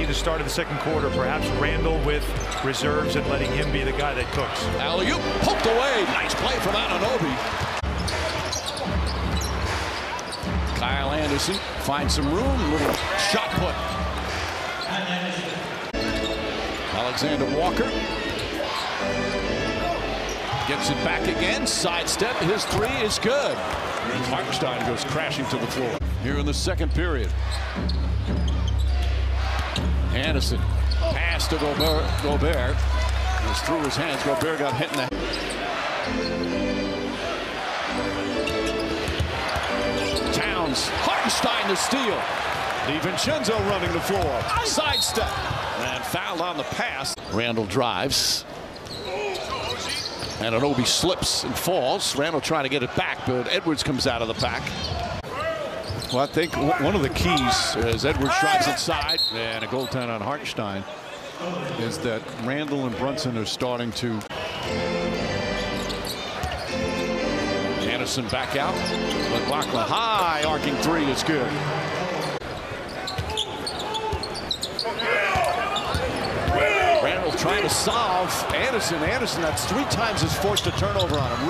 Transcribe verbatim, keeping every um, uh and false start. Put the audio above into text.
see the start of the second quarter. Perhaps Randle with reserves and letting him be the guy that cooks. Alley-oop, poked away. Nice play from Anunobi. Kyle Anderson finds some room. Little shot put. Alexander Walker gets it back again. Sidestep. His three is good. Markstein goes crashing to the floor. Here in the second period. Anderson pass to Gobert. Gobert was through his hands. Gobert got hit in the head. Towns. Hartenstein to steal. DiVincenzo running the floor. Sidestep. And fouled on the pass. Randle drives. And Obi slips and falls. Randle trying to get it back, but Edwards comes out of the pack. Well, I think one of the keys as Edwards drives inside, and a goaltend on Hartenstein, is that Randle and Brunson are starting to. Anderson back out, but Bakla high arcing three is good. Randle trying to solve Anderson. Anderson, that's three times his forced a turnover on him.